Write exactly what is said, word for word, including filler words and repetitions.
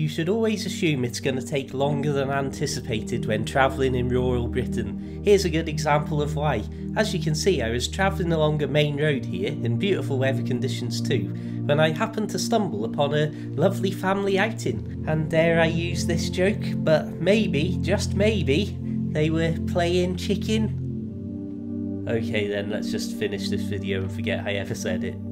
You should always assume it's going to take longer than anticipated when travelling in rural Britain. Here's a good example of why. As you can see, I was travelling along a main road here, in beautiful weather conditions too, when I happened to stumble upon a lovely family outing. And dare I use this joke, but maybe, just maybe, they were playing chicken. Okay then, let's just finish this video and forget I ever said it.